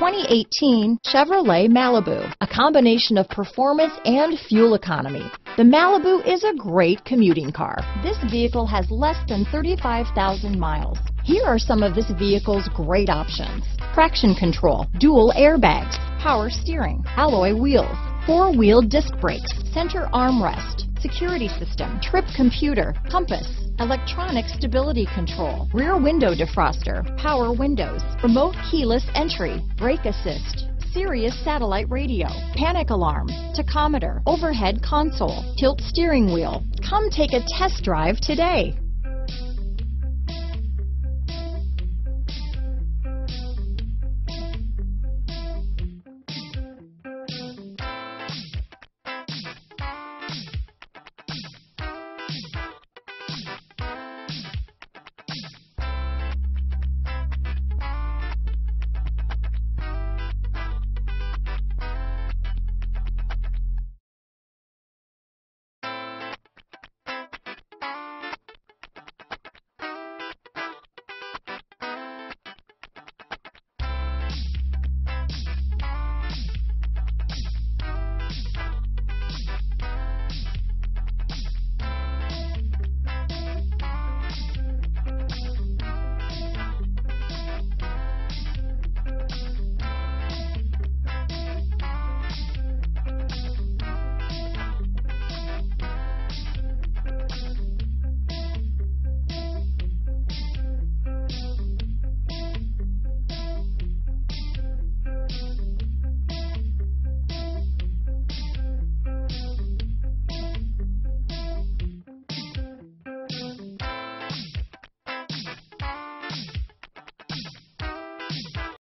2018 Chevrolet Malibu, a combination of performance and fuel economy. The Malibu is a great commuting car. This vehicle has less than 35,000 miles. Here are some of this vehicle's great options: traction control, dual airbags, power steering, alloy wheels, four-wheel disc brakes, center armrest, security system, trip computer, compass, electronic stability control, rear window defroster, power windows, remote keyless entry, brake assist, Sirius satellite radio, panic alarm, tachometer, overhead console, tilt steering wheel. Come take a test drive today.